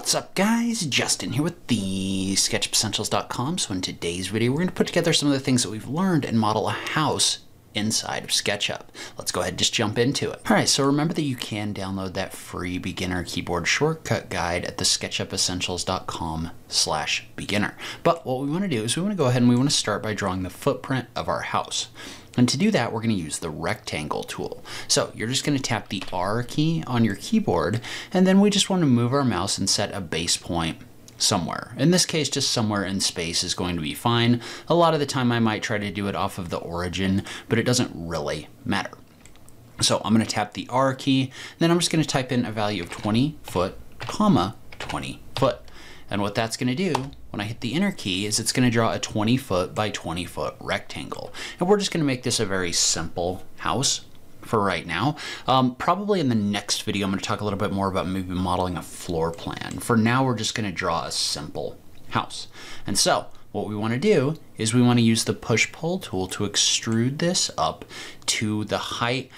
What's up guys, Justin here with TheSketchUpEssentials.com. So in today's video, we're going to put together some of the things that we've learned and model a house inside of SketchUp. Let's go ahead and just jump into it. All right, so remember that you can download that free beginner keyboard shortcut guide at TheSketchUpEssentials.com/beginner. But what we want to do is we want to go ahead and we want to start by drawing the footprint of our house. And to do that, we're going to use the rectangle tool. So you're just going to tap the R key on your keyboard, and then we just want to move our mouse and set a base point somewhere. In this case, just somewhere in space is going to be fine. A lot of the time I might try to do it off of the origin, but it doesn't really matter. So I'm going to tap the R key, then I'm just going to type in a value of 20 foot, comma 20 foot. And what that's going to do when I hit the enter key is it's going to draw a 20 foot by 20 foot rectangle. And we're just going to make this a very simple house for right now. Probably in the next video, I'm going to talk a little bit more about maybe modeling a floor plan. For now, we're just going to draw a simple house. And so what we want to do is we want to use the push-pull tool to extrude this up to the height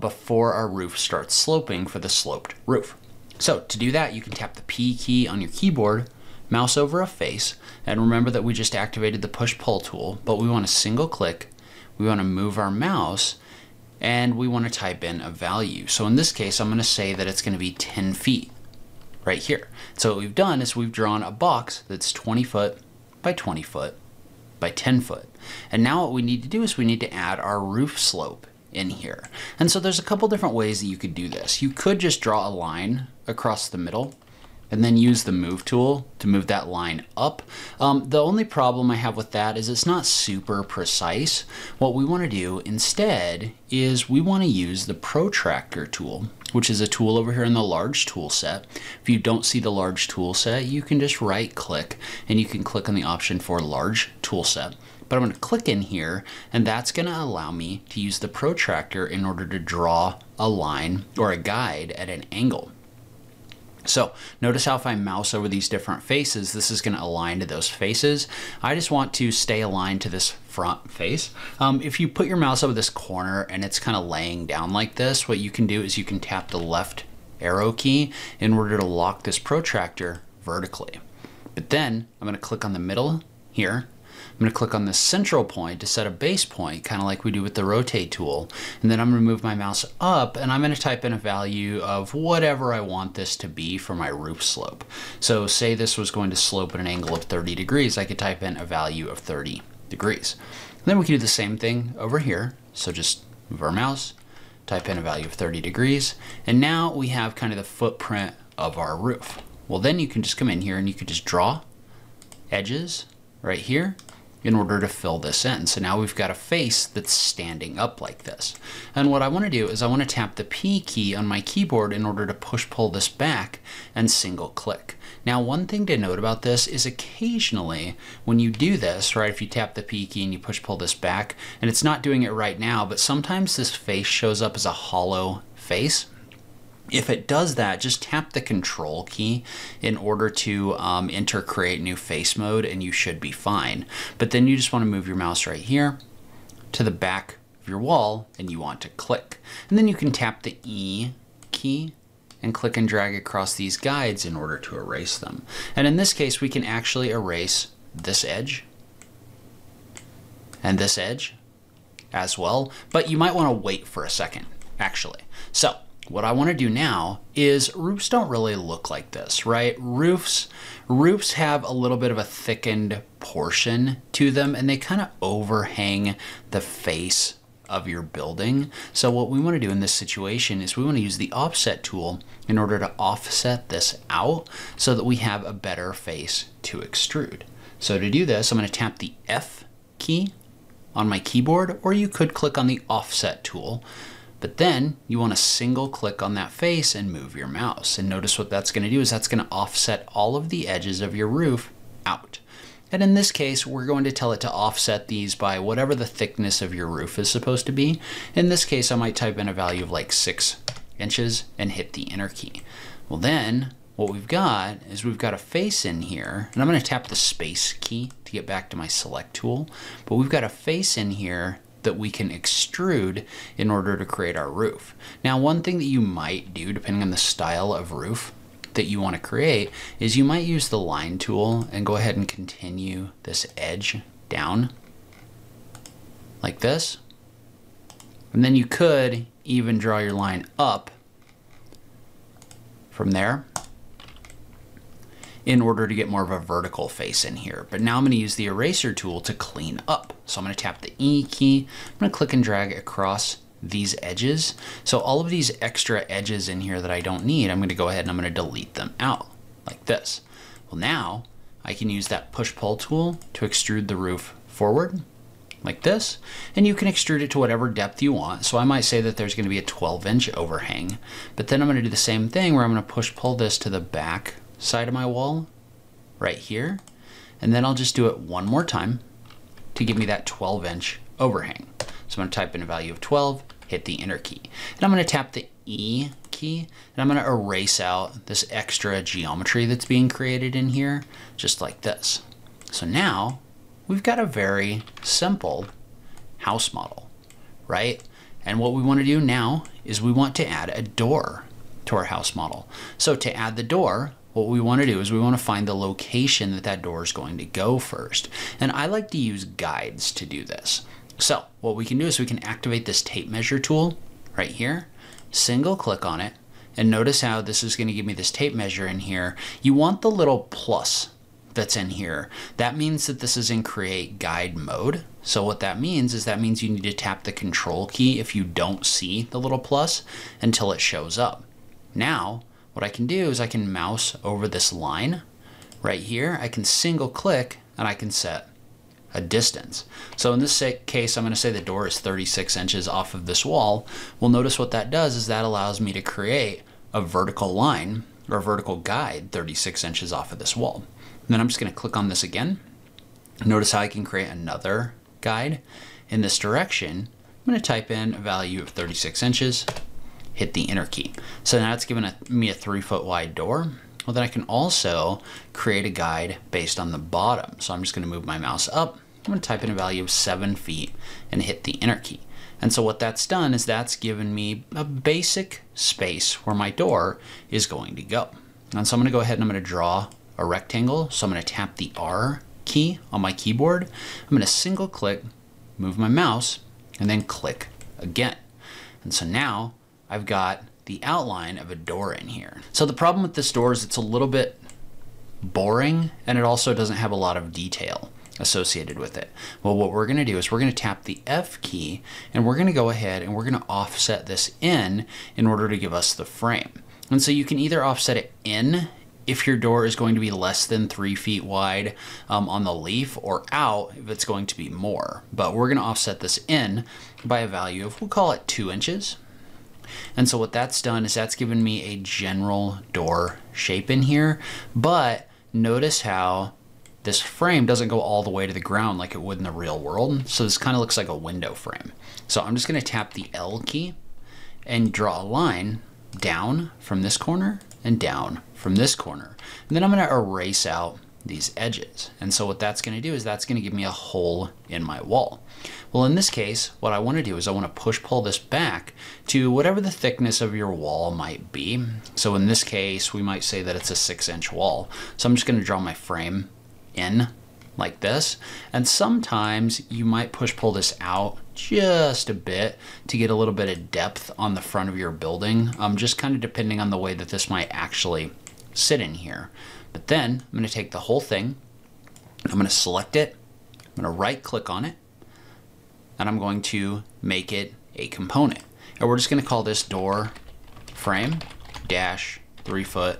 before our roof starts sloping for the sloped roof. So to do that, you can tap the P key on your keyboard, mouse over a face, and remember that we just activated the push-pull tool, but we want to single click, we want to move our mouse, and we want to type in a value. So in this case, I'm going to say that it's going to be 10 feet right here. So what we've done is we've drawn a box that's 20 foot by 20 foot by 10 foot. And now what we need to do is we need to add our roof slope in here. And so there's a couple different ways that you could do this. You could just draw a line across the middle and then use the move tool to move that line up. The only problem I have with that is it's not super precise. What we want to do instead is we want to use the protractor tool, which is a tool over here in the large tool set. If you don't see the large tool set, you can just right click and you can click on the option for large tool set. But I'm going to click in here, and that's going to allow me to use the protractor in order to draw a line or a guide at an angle. So notice how if I mouse over these different faces, this is going to align to those faces. I just want to stay aligned to this front face. If you put your mouse over this corner and it's kind of laying down like this, what you can do is you can tap the left arrow key in order to lock this protractor vertically. But then I'm going to click on the middle here. I'm going to click on this central point to set a base point, kind of like we do with the rotate tool. And then I'm going to move my mouse up and I'm going to type in a value of whatever I want this to be for my roof slope. So say this was going to slope at an angle of 30 degrees, I could type in a value of 30 degrees. And then we can do the same thing over here. So just move our mouse, type in a value of 30 degrees. And now we have kind of the footprint of our roof. Well, then you can just come in here and you can just draw edges right here in order to fill this in. So now we've got a face that's standing up like this. And what I want to do is I want to tap the P key on my keyboard in order to push-pull this back and single click. Now, one thing to note about this is occasionally when you do this, right, if you tap the P key and you push-pull this back, and it's not doing it right now, but sometimes this face shows up as a hollow face. If it does that, just tap the control key in order to enter create new face mode and you should be fine. But then you just want to move your mouse right here to the back of your wall and you want to click. And then you can tap the E key and click and drag across these guides in order to erase them. And in this case, we can actually erase this edge and this edge as well, but you might want to wait for a second actually. So what I want to do now is roofs don't really look like this, right? Roofs have a little bit of a thickened portion to them and they kind of overhang the face of your building. So what we want to do in this situation is we want to use the offset tool in order to offset this out so that we have a better face to extrude. So to do this, I'm going to tap the F key on my keyboard, or you could click on the offset tool. But then you want to single click on that face and move your mouse. And notice what that's going to do is that's going to offset all of the edges of your roof out. And in this case, we're going to tell it to offset these by whatever the thickness of your roof is supposed to be. In this case, I might type in a value of like 6 inches and hit the enter key. Well, then what we've got is we've got a face in here, and I'm going to tap the space key to get back to my select tool, but we've got a face in here that we can extrude in order to create our roof. Now, one thing that you might do, depending on the style of roof, that you want to create is you might use the line tool and go ahead and continue this edge down like this. And then you could even draw your line up from there in order to get more of a vertical face in here. But now I'm going to use the eraser tool to clean up. So I'm going to tap the E key. I'm going to click and drag across these edges. So all of these extra edges in here that I don't need, I'm going to go ahead and I'm going to delete them out like this. Well, now I can use that push-pull tool to extrude the roof forward like this, and you can extrude it to whatever depth you want. So I might say that there's going to be a 12-inch overhang, but then I'm going to do the same thing where I'm going to push-pull this to the back side of my wall right here, and then I'll just do it one more time to give me that 12-inch overhang. So I'm going to type in a value of 12, hit the enter key, and I'm going to tap the E key, and I'm going to erase out this extra geometry that's being created in here just like this. So now we've got a very simple house model, right? And what we want to do now is we want to add a door to our house model. So to add the door, what we want to do is we want to find the location that that door is going to go first. And I like to use guides to do this. So what we can do is we can activate this tape measure tool right here, single click on it, and notice how this is going to give me this tape measure in here. You want the little plus that's in here. That means that this is in create guide mode. So what that means is that means you need to tap the control key if you don't see the little plus until it shows up. Now, what I can do is I can mouse over this line right here. I can single click and I can set a distance. So in this case, I'm going to say the door is 36 inches off of this wall. Well, notice what that does is that allows me to create a vertical line or a vertical guide 36 inches off of this wall. And then I'm just going to click on this again. Notice how I can create another guide in this direction. I'm going to type in a value of 36 inches. Hit the enter key. So now it's given me a 3-foot wide door. Well, then I can also create a guide based on the bottom. So I'm just going to move my mouse up. I'm going to type in a value of 7 feet and hit the enter key. And so what that's done is that's given me a basic space where my door is going to go. And so I'm going to go ahead and I'm going to draw a rectangle. So I'm going to tap the R key on my keyboard. I'm going to single click, move my mouse, and then click again. And so now I've got the outline of a door in here. So the problem with this door is it's a little bit boring, and it also doesn't have a lot of detail associated with it. Well, what we're gonna do is we're gonna tap the F key, and we're gonna go ahead and we're gonna offset this in order to give us the frame. And so you can either offset it in if your door is going to be less than 3 feet wide on the leaf, or out if it's going to be more. But we're gonna offset this in by a value of, we'll call it 2 inches. And so what that's done is that's given me a general door shape in here, but notice how this frame doesn't go all the way to the ground like it would in the real world. So this kind of looks like a window frame. So I'm just going to tap the L key and draw a line down from this corner and down from this corner. And then I'm going to erase out these edges. And so what that's going to do is that's going to give me a hole in my wall. Well, in this case, what I want to do is I want to push pull this back to whatever the thickness of your wall might be. So in this case, we might say that it's a 6-inch wall. So I'm just going to draw my frame in like this. And sometimes you might push pull this out just a bit to get a little bit of depth on the front of your building, just kind of depending on the way that this might actually sit in here. But then I'm going to take the whole thing, I'm going to select it, I'm going to right click on it, and I'm going to make it a component. And we're just going to call this door frame dash 3 foot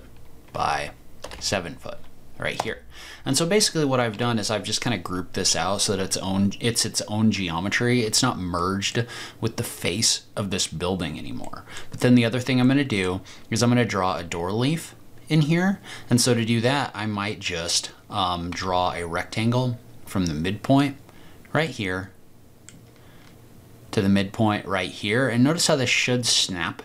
by 7 foot right here. And so basically what I've done is I've just kind of grouped this out so that it's its own geometry. It's not merged with the face of this building anymore. But then the other thing I'm going to do is I'm going to draw a door leaf in here. And so to do that, I might just draw a rectangle from the midpoint right here to the midpoint right here. And notice how this should snap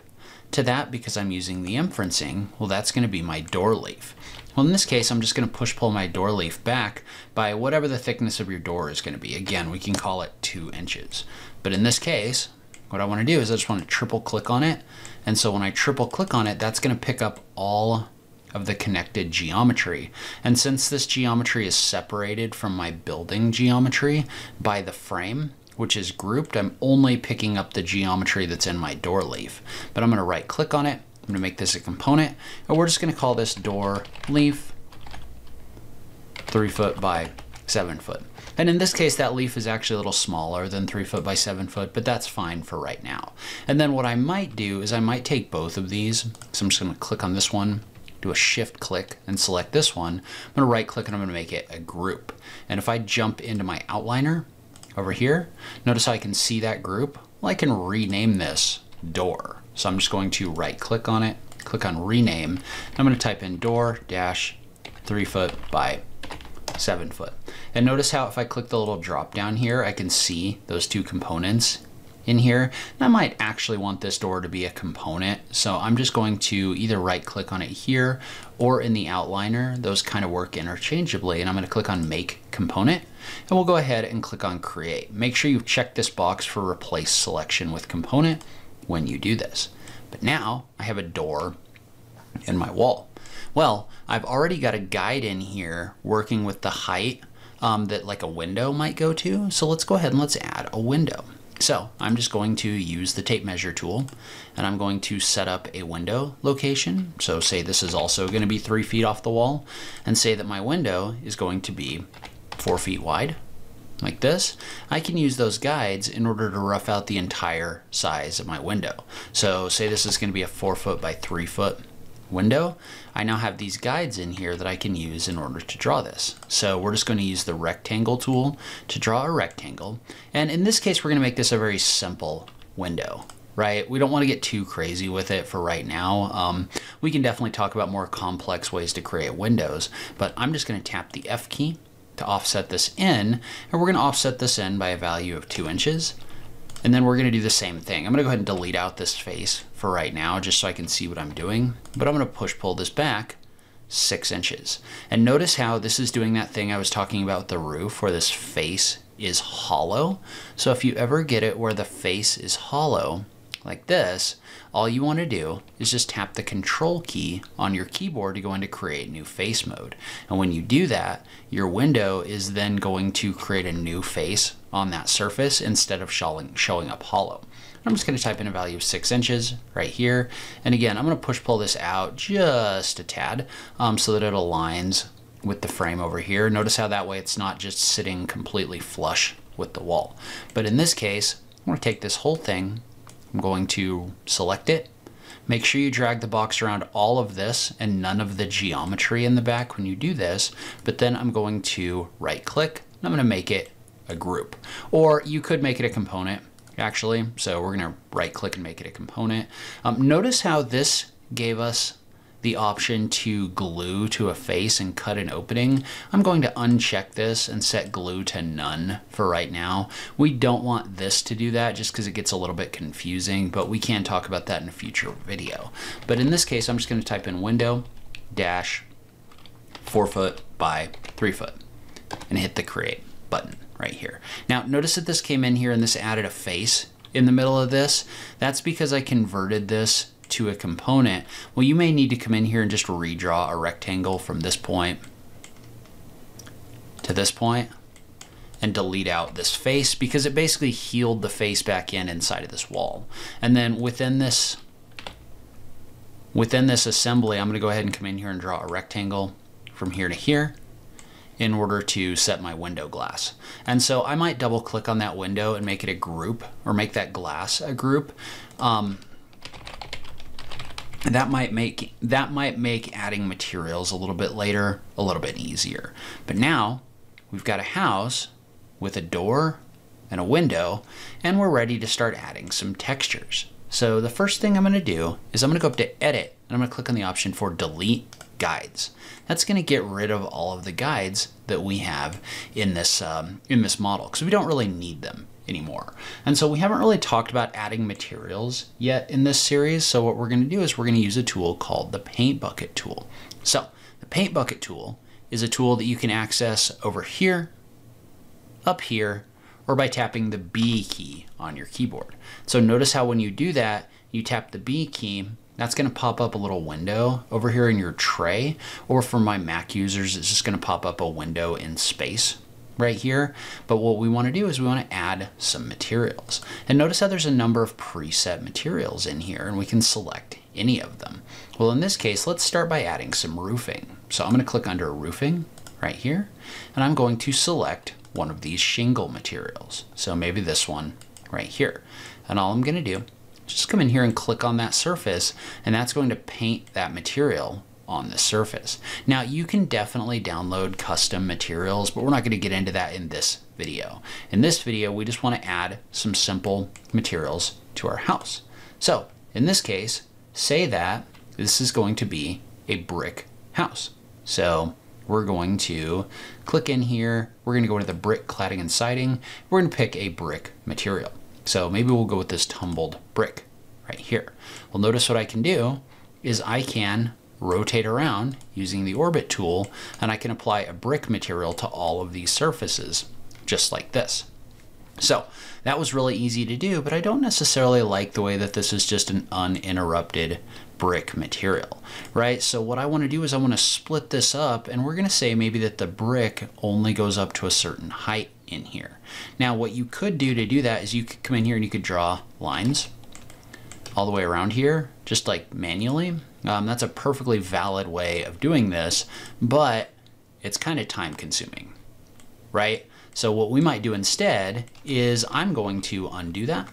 to that because I'm using the inferencing. Well, that's going to be my door leaf. Well, in this case, I'm just going to push pull my door leaf back by whatever the thickness of your door is going to be. Again, we can call it 2 inches. But in this case, what I want to do is I just want to triple click on it. And so when I triple click on it, that's going to pick up all of the connected geometry. And since this geometry is separated from my building geometry by the frame, which is grouped, I'm only picking up the geometry that's in my door leaf. But I'm going to right click on it. I'm going to make this a component, and we're just going to call this door leaf 3 foot by 7 foot. And in this case, that leaf is actually a little smaller than 3 foot by 7 foot, but that's fine for right now. And then what I might do is I might take both of these. So I'm just going to click on this one, do a shift click and select this one. I'm going to right click and I'm going to make it a group. And if I jump into my outliner over here, notice how I can see that group. Well, I can rename this door. So I'm just going to right click on it, click on rename, and I'm going to type in door dash 3 foot by 7 foot. And notice how if I click the little drop down here, I can see those two components in here. And I might actually want this door to be a component. So I'm just going to either right click on it here or in the outliner. Those kind of work interchangeably. And I'm going to click on make component, and we'll go ahead and click on create. Make sure you check this box for replace selection with component when you do this. But now I have a door in my wall. Well, I've already got a guide in here working with the height that like a window might go to. So let's go ahead and let's add a window. So I'm just going to use the tape measure tool, and I'm going to set up a window location. So say this is also going to be 3 feet off the wall, and say that my window is going to be 4 feet wide like this. I can use those guides in order to rough out the entire size of my window. So say this is going to be a 4 foot by 3 foot window. I now have these guides in here that I can use in order to draw this. So we're just going to use the rectangle tool to draw a rectangle. And in this case, we're going to make this a very simple window, right? We don't want to get too crazy with it for right now. We can definitely talk about more complex ways to create windows, but I'm just going to tap the F key to offset this in, and we're going to offset this in by a value of 2 inches. And then we're going to do the same thing. I'm going to go ahead and delete out this face for right now, just so I can see what I'm doing. But I'm going to push pull this back 6 inches. And notice how this is doing that thing I was talking about with the roof, where this face is hollow. So if you ever get it where the face is hollow like this, all you want to do is just tap the control key on your keyboard to go into create new face mode. And when you do that, your window is then going to create a new face on that surface instead of showing up hollow. I'm just going to type in a value of 6 inches right here. And again, I'm going to push pull this out just a tad so that it aligns with the frame over here. Notice how that way it's not just sitting completely flush with the wall. But in this case, I'm going to take this whole thing. I'm going to select it. Make sure you drag the box around all of this and none of the geometry in the back when you do this, but then I'm going to right click and I'm going to make it a group, or you could make it a component actually. So we're going to right click and make it a component. Notice how this gave us the option to glue to a face and cut an opening. I'm going to uncheck this and set glue to none for right now. We don't want this to do that just because it gets a little bit confusing, but we can talk about that in a future video. But in this case, I'm just going to type in window dash 4 foot by 3 foot and hit the create button right here. Now notice that this came in here and this added a face in the middle of this. That's because I converted this to a component. Well, you may need to come in here and just redraw a rectangle from this point to this point and delete out this face, because it basically healed the face back in inside of this wall. And then within this assembly, I'm going to go ahead and come in here and draw a rectangle from here to here in order to set my window glass. And so I might double click on that window and make it a group, or make that glass a group. That might make adding materials a little bit later a little bit easier. But now we've got a house with a door and a window, and we're ready to start adding some textures. So the first thing I'm going to do is I'm going to go up to edit, and I'm going to click on the option for delete guides. That's going to get rid of all of the guides that we have in this model, because we don't really need them anymore. And so we haven't really talked about adding materials yet in this series. So what we're going to do is we're going to use a tool called the paint bucket tool. So the paint bucket tool is a tool that you can access over here, up here, or by tapping the B key on your keyboard. So notice how when you do that, you tap the B key That's going to pop up a little window over here in your tray, or for my Mac users, it's just going to pop up a window in space right here. But what we want to do is we want to add some materials. And notice how there's a number of preset materials in here, and we can select any of them. Well, in this case, let's start by adding some roofing. So I'm going to click under roofing right here, and I'm going to select one of these shingle materials. So maybe this one right here. And all I'm going to do just come in here and click on that surface, and that's going to paint that material on the surface. Now you can definitely download custom materials, but we're not going to get into that in this video. In this video, we just want to add some simple materials to our house. So in this case, say that this is going to be a brick house. So we're going to click in here. We're going to go to the brick cladding and siding. We're going to pick a brick material. So maybe we'll go with this tumbled brick right here. Well, notice what I can do is I can rotate around using the orbit tool, and I can apply a brick material to all of these surfaces, just like this. So that was really easy to do, but I don't necessarily like the way that this is just an uninterrupted brick material, right? So what I want to do is I want to split this up, and we're going to say maybe that the brick only goes up to a certain height in here. Now what you could do to do that is you could come in here and you could draw lines all the way around here, just like manually. That's a perfectly valid way of doing this, but it's kind of time consuming, right? So what we might do instead is I'm going to undo that,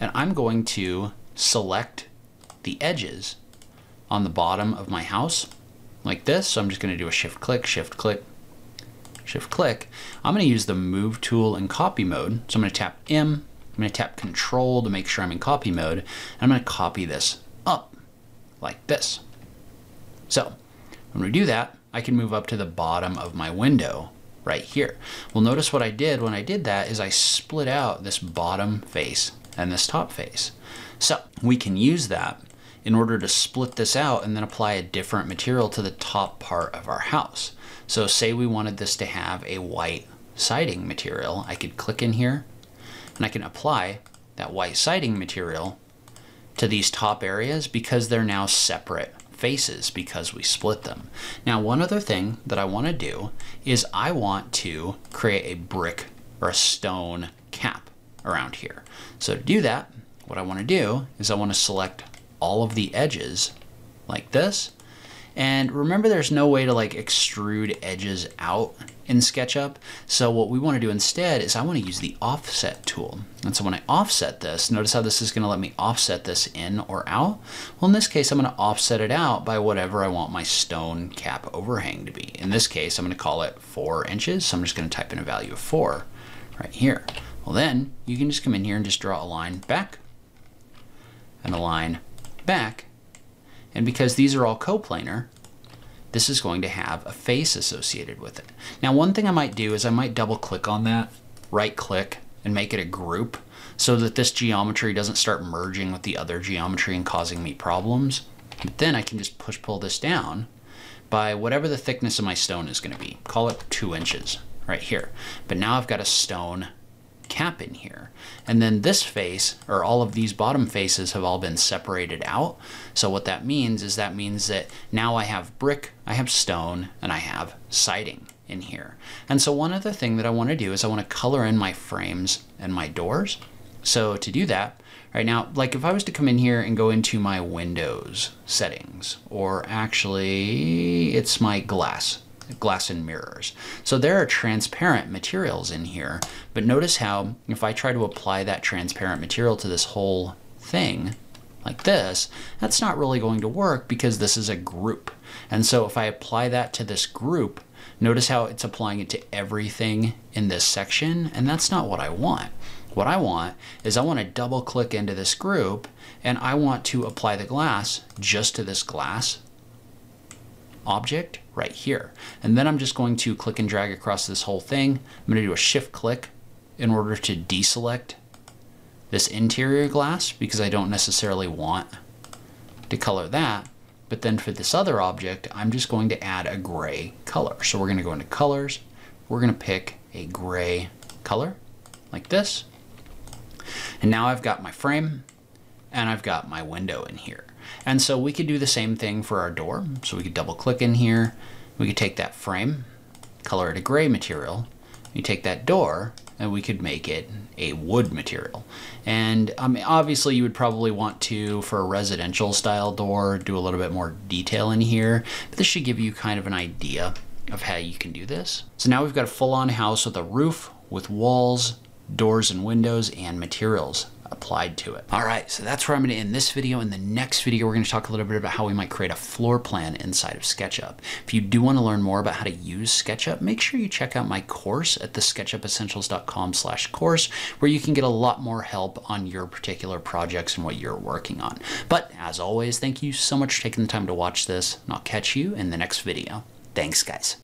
and I'm going to select the edges on the bottom of my house like this. So I'm just going to do a shift click, shift click, shift click. I'm going to use the move tool in copy mode. So I'm going to tap M, I'm going to tap control to make sure I'm in copy mode. And I'm going to copy this up like this. So when we do that, I can move up to the bottom of my window right here. Well, notice what I did when I did that is I split out this bottom face and this top face. So we can use that in order to split this out and then apply a different material to the top part of our house. So say we wanted this to have a white siding material, I could click in here and I can apply that white siding material to these top areas because they're now separate faces because we split them. Now, one other thing that I want to do is I want to create a brick or a stone cap around here. So to do that, what I want to do is I want to select all of the edges like this. And remember, there's no way to like extrude edges out in SketchUp. So what we want to do instead is I want to use the offset tool. And so when I offset this, notice how this is going to let me offset this in or out. Well, in this case, I'm going to offset it out by whatever I want my stone cap overhang to be. In this case, I'm going to call it 4 inches. So I'm just going to type in a value of 4 right here. Well, then you can just come in here and just draw a line back and a line back. And because these are all coplanar, this is going to have a face associated with it. Now, one thing I might do is I might double click on that, right click, and make it a group so that this geometry doesn't start merging with the other geometry and causing me problems. But then I can just push pull this down by whatever the thickness of my stone is going to be. Call it 2 inches right here. But now I've got a stone cap in here. And then this face, or all of these bottom faces, have all been separated out. So what that means is that means that now I have brick, I have stone, and I have siding in here. And so one other thing that I want to do is I want to color in my frames and my doors. So to do that right now, like if I was to come in here and go into my windows settings, or actually it's my glass and mirrors. So there are transparent materials in here, but notice how if I try to apply that transparent material to this whole thing like this, that's not really going to work because this is a group. And so if I apply that to this group, notice how it's applying it to everything in this section. And that's not what I want. What I want is I want to double click into this group, and I want to apply the glass just to this glass object right here. And then I'm just going to click and drag across this whole thing. I'm going to do a shift click in order to deselect this interior glass because I don't necessarily want to color that. But then for this other object, I'm just going to add a gray color. So we're going to go into colors. We're going to pick a gray color like this. And now I've got my frame and I've got my window in here. And so we could do the same thing for our door. So we could double click in here. We could take that frame, color it a gray material. You take that door and we could make it a wood material. And obviously you would probably want to, for a residential style door, do a little bit more detail in here. But this should give you kind of an idea of how you can do this. So now we've got a full-on house with a roof, with walls, doors and windows, and materials applied to it. All right, so that's where I'm gonna end this video. In the next video, we're gonna talk a little bit about how we might create a floor plan inside of SketchUp. If you do wanna learn more about how to use SketchUp, make sure you check out my course at TheSketchUpEssentials.com/course, where you can get a lot more help on your particular projects and what you're working on. But as always, thank you so much for taking the time to watch this, and I'll catch you in the next video. Thanks, guys.